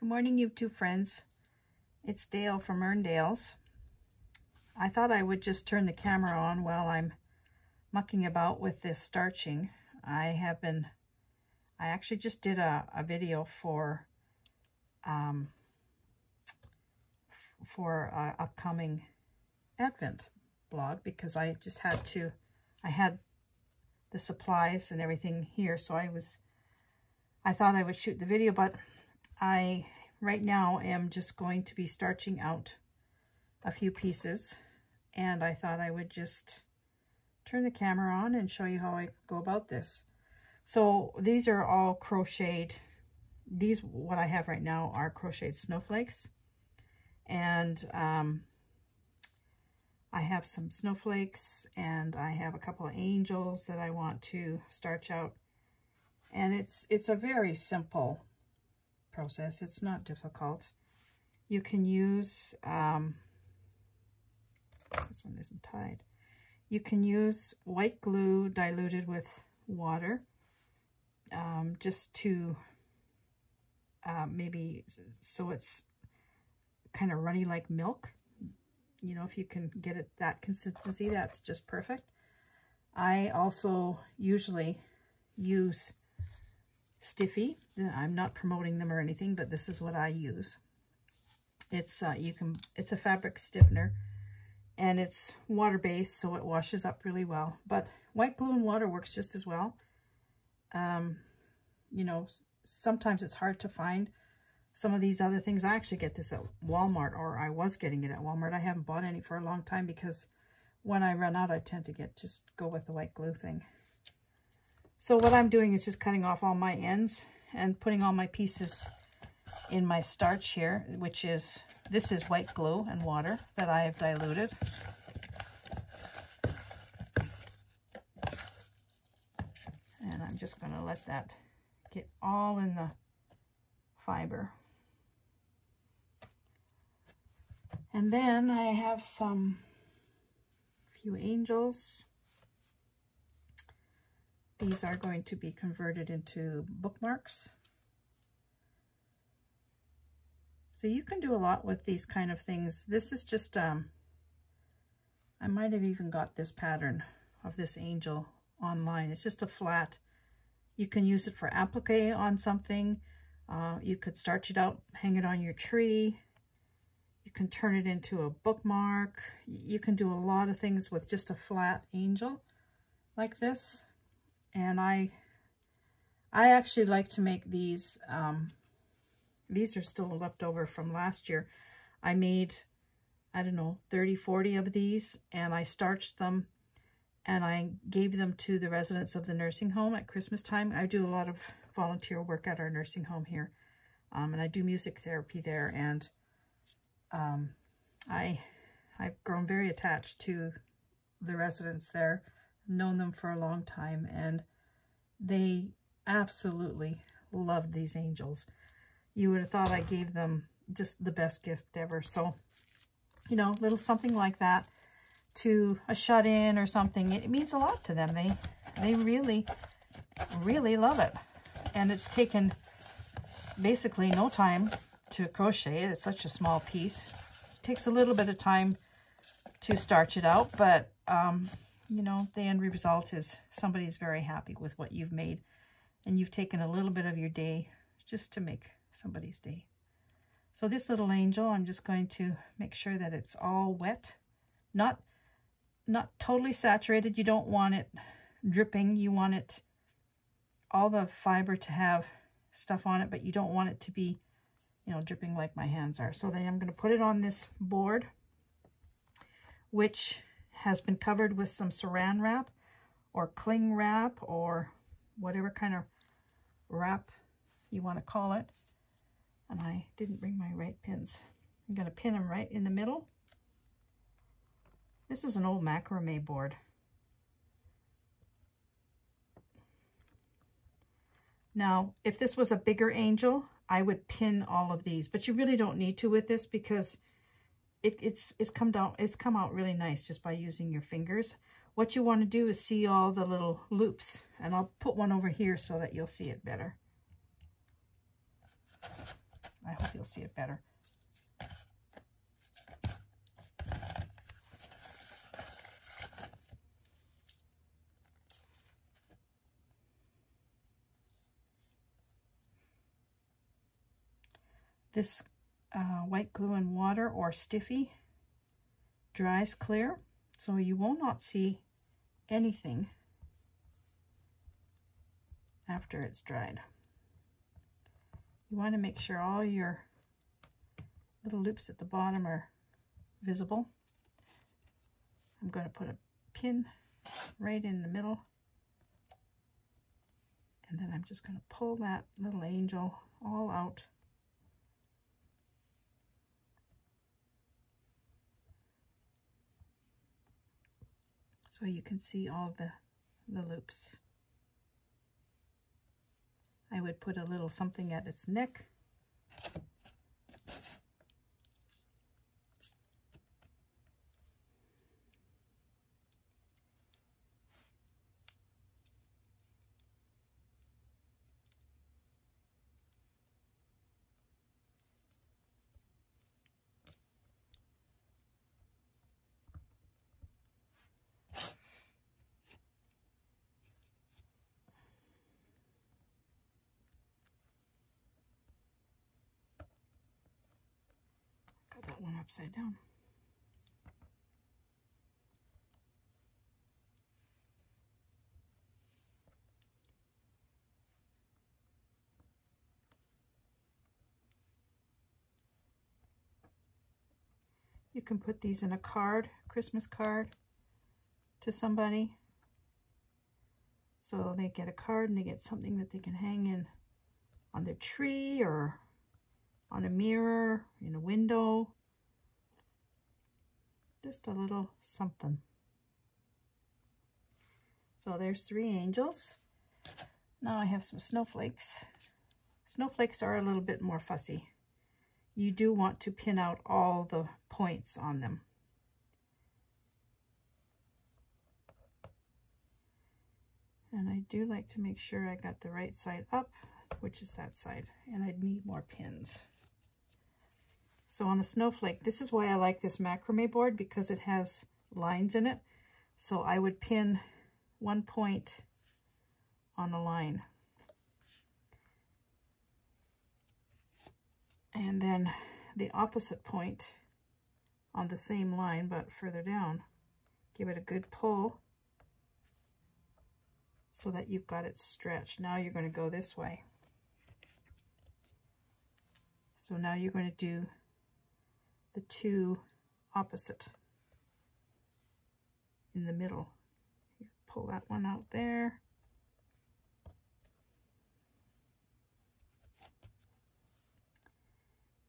Good morning, YouTube friends. It's Dale from Erndale's. I thought I would just turn the camera on while I'm mucking about with this starching. I actually just did a video for upcoming Advent blog because I had the supplies and everything here, so I thought I would shoot the video, but I right now am just going to be starching out a few pieces, and I thought I would just turn the camera on and show you how I go about this. So these are all crocheted. These, what I have right now, are crocheted snowflakes, and I have some snowflakes, and I have a couple of angels that I want to starch out, and it's a very simple process. It's not difficult. You can use this one isn't tied. You can use white glue diluted with water just to maybe so it's kind of runny like milk. You know, if you can get it that consistency, that's just perfect. I also usually use Stiffy. I'm not promoting them or anything, but this is what I use. It's a fabric stiffener, and it's water-based, so it washes up really well. But white glue and water works just as well. You know, sometimes it's hard to find some of these other things. I actually get this at Walmart, or I was getting it at Walmart. I haven't bought any for a long time because when I run out, I tend to just go with the white glue thing. So what I'm doing is just cutting off all my ends and putting all my pieces in my starch here, which is, this is white glue and water that I have diluted. And I'm just going to let that get all in the fiber. And then I have a few angels. These are going to be converted into bookmarks. So you can do a lot with these kind of things. This is just, I might have even got this pattern of this angel online. It's just a flat. You can use it for applique on something. You could starch it out, hang it on your tree. You can turn it into a bookmark. You can do a lot of things with just a flat angel like this. And I actually like to make these are still left over from last year. I made, I don't know, 30, 40 of these, and I starched them, and I gave them to the residents of the nursing home at Christmas time. I do a lot of volunteer work at our nursing home here, and I do music therapy there, and I've grown very attached to the residents there. Known them for a long time, and they absolutely loved these angels. You would have thought I gave them just the best gift ever. So, you know, a little something like that to a shut-in or something, it means a lot to them. They really, really love it. And it's taken basically no time to crochet it. It's such a small piece. It takes a little bit of time to starch it out, but you know, the end result is somebody's very happy with what you've made, and you've taken a little bit of your day just to make somebody's day. So this little angel, I'm just going to make sure that it's all wet, not totally saturated. You don't want it dripping. You want it, all the fiber to have stuff on it, but you don't want it to be, you know, dripping like my hands are. So then I'm going to put it on this board, which has been covered with some saran wrap or cling wrap or whatever kind of wrap you want to call it. And I didn't bring my right pins. I'm going to pin them right in the middle. This is an old macrame board. Now, if this was a bigger angel, I would pin all of these, but you really don't need to with this because it's come out really nice just by using your fingers. What you want to do is see all the little loops, and I'll put one over here so that you'll see it better. I hope you'll see it better. This white glue and water or stiffy dries clear, so you will not see anything after it's dried. You want to make sure all your little loops at the bottom are visible. I'm going to put a pin right in the middle, and then I'm just going to pull that little angel all out. So you can see all the loops. I would put a little something at its neck. One upside down. You can put these in a card, Christmas card, to somebody, so they get a card and they get something that they can hang in on their tree or on a mirror, in a window. Just a little something. So there's three angels. Now I have some snowflakes. Snowflakes are a little bit more fussy. You do want to pin out all the points on them. And I do like to make sure I got the right side up, which is that side, and I'd need more pins. So on a snowflake, this is why I like this macrame board, because it has lines in it. So I would pin one point on a line. And then the opposite point on the same line, but further down. Give it a good pull so that you've got it stretched. Now you're going to go this way. So now you're going to do the two opposite in the middle. Pull that one out there.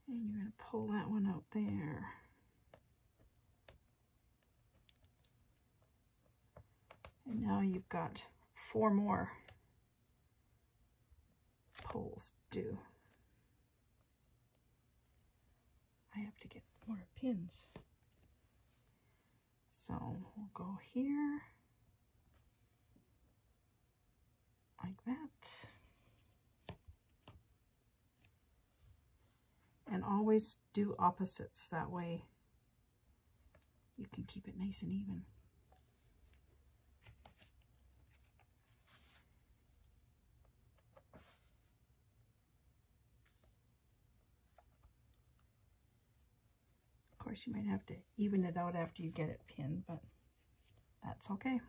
And you're going to pull that one out there. And now you've got four more pulls to do. I have to get more pins. So we'll go here, like that. And always do opposites, that way you can keep it nice and even. Of course, you might have to even it out after you get it pinned, but that's okay.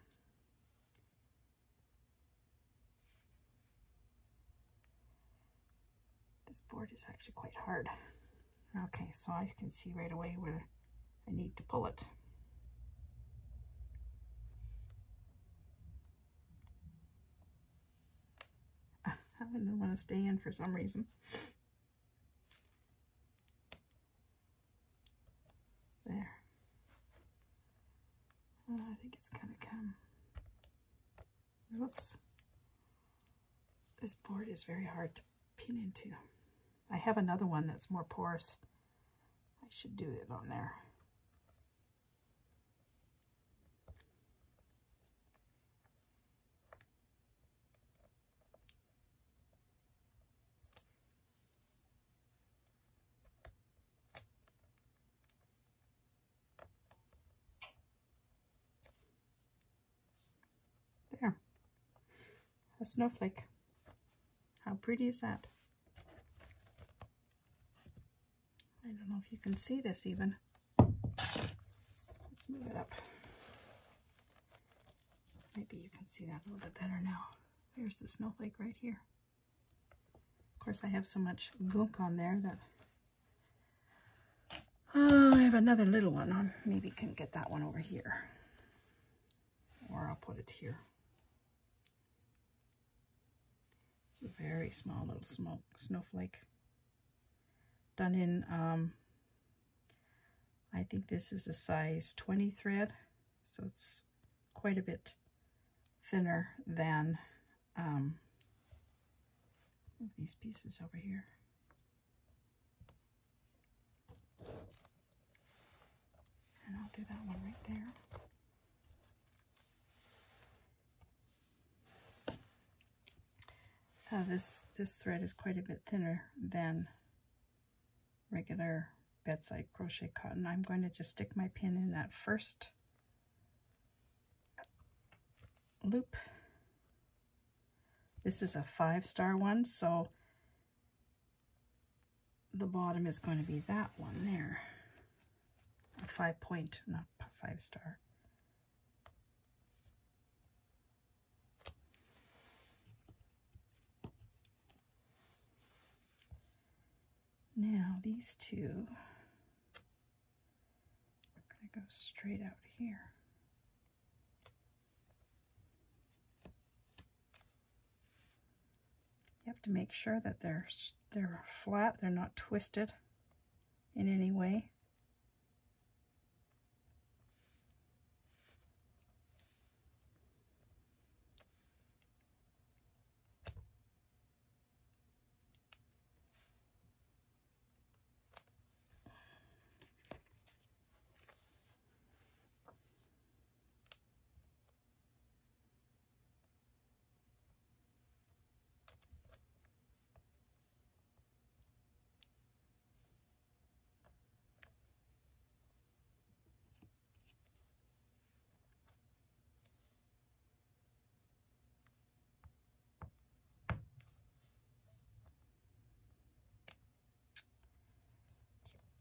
This board is actually quite hard. Okay, so I can see right away where I need to pull it. I don't want to stay in for some reason. There. I think it's going to come. Whoops. This board is very hard to pin into. I have another one that's more porous. I should do it on there. a snowflake. How pretty is that? I don't know if you can see this even. Let's move it up. Maybe you can see that a little bit better now. There's the snowflake right here. Of course, I have so much gunk on there that... Oh, I have another little one on. Maybe can get that one over here. Or I'll put it here. It's a very small little snowflake. Done in, I think this is a size 20 thread, so it's quite a bit thinner than these pieces over here. And I'll do that one right there. This thread is quite a bit thinner than regular bedside crochet cotton. I'm going to just stick my pin in that first loop. This is a 5-star one, so the bottom is going to be that one there. A 5 point, not 5-star. Now these two are going to go straight out here. You have to make sure that they're flat, they're not twisted in any way.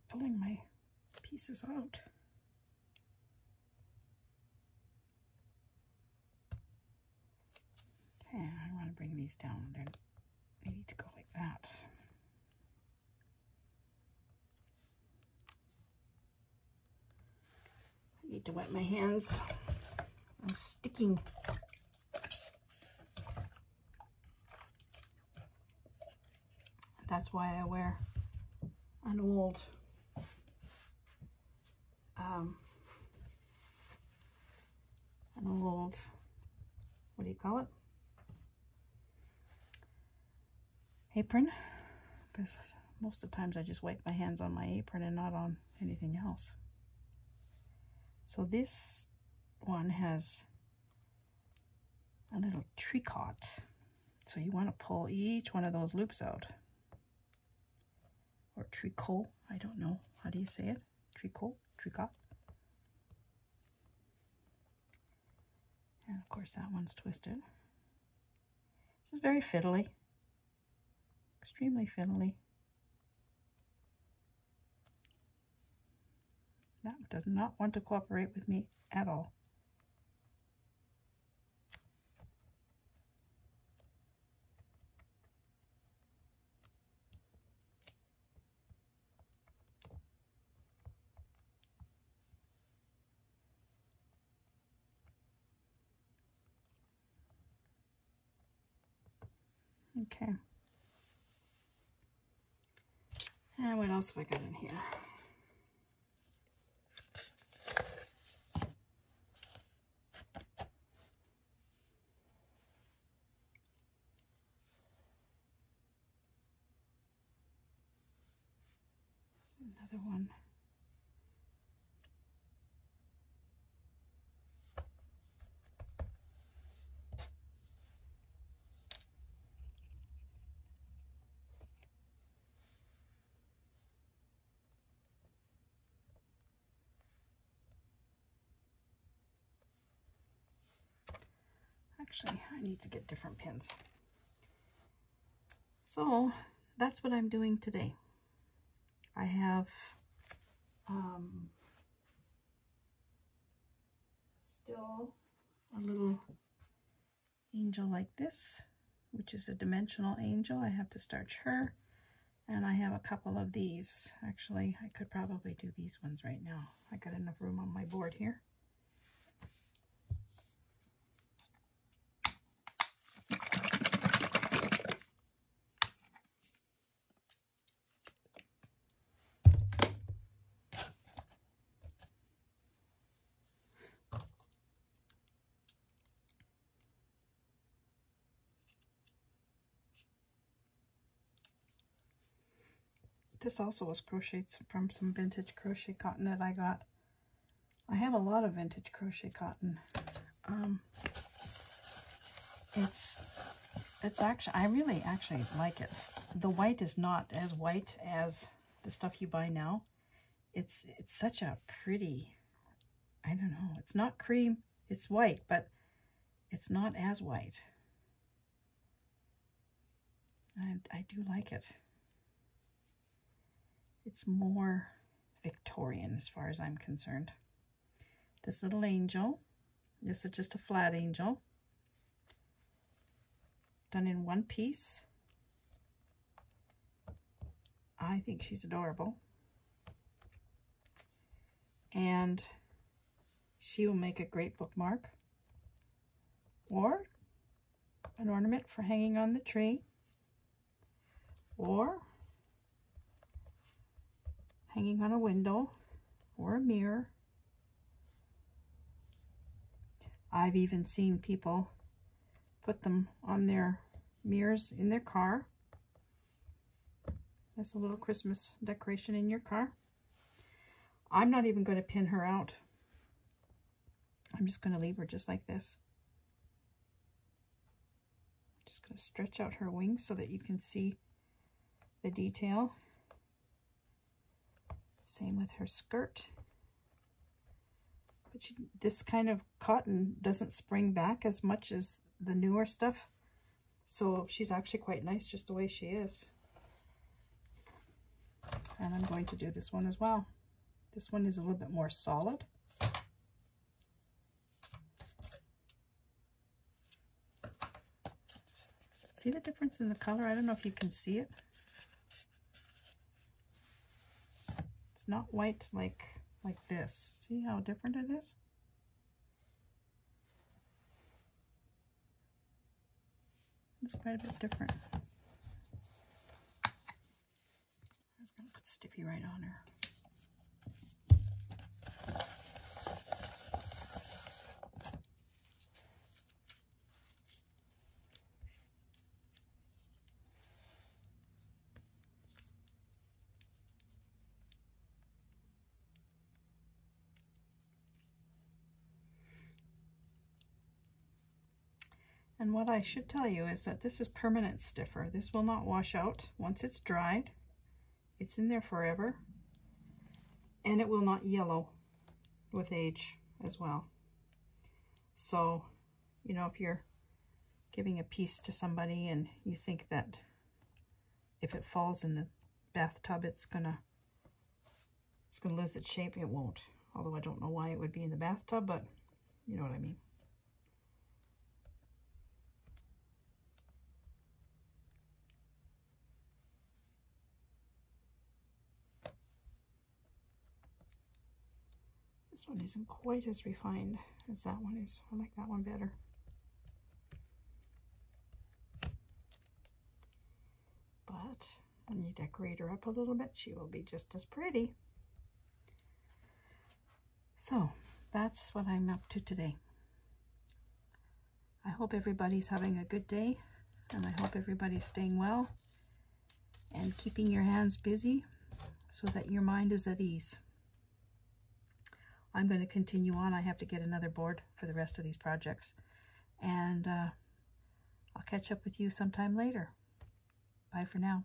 Pulling my pieces out. Okay, I want to bring these down. They need to go like that. I need to wet my hands. I'm sticking. That's why I wear an old what do you call it? Apron, because most of the times I just wipe my hands on my apron and not on anything else. So this one has a little tricot, so you want to pull each one of those loops out, or tricot. I don't know, how do you say it? Tricot. And of course that one's twisted. This is very fiddly, extremely fiddly. That does not want to cooperate with me at all. Okay. And what else have I got in here? Another one. Actually, I need to get different pins. So that's what I'm doing today. I have still a little angel like this, which is a dimensional angel. I have to starch her, and I have a couple of these. Actually, I could probably do these ones right now. I got enough room on my board here. This also was crochets from some vintage crochet cotton that I got. I have a lot of vintage crochet cotton. It's actually, I really actually like it. The white is not as white as the stuff you buy now. It's such a pretty, I don't know, it's not cream, it's white, but it's not as white. And I do like it. It's more Victorian as far as I'm concerned. This little angel, this is just a flat angel, done in one piece. I think she's adorable. And she will make a great bookmark or an ornament for hanging on the tree or hanging on a window or a mirror. I've even seen people put them on their mirrors in their car. That's a little Christmas decoration in your car. I'm not even going to pin her out. I'm just going to leave her just like this. Just going to stretch out her wings so that you can see the detail. Same with her skirt, but this kind of cotton doesn't spring back as much as the newer stuff, so she's actually quite nice just the way she is. And I'm going to do this one as well. This one is a little bit more solid. See the difference in the color? I don't know if you can see it. Not white like this. See how different it is? It's quite a bit different. I was going to put Stippy right on her. And what I should tell you is that this is permanent stiffer. This will not wash out once it's dried. It's in there forever. And it will not yellow with age as well. So, you know, if you're giving a piece to somebody and you think that if it falls in the bathtub, it's gonna lose its shape, it won't. Although I don't know why it would be in the bathtub, but you know what I mean. This one isn't quite as refined as that one is. I like that one better. But when you decorate her up a little bit, she will be just as pretty. So that's what I'm up to today. I hope everybody's having a good day, and I hope everybody's staying well and keeping your hands busy so that your mind is at ease. I'm going to continue on. I have to get another board for the rest of these projects. And I'll catch up with you sometime later. Bye for now.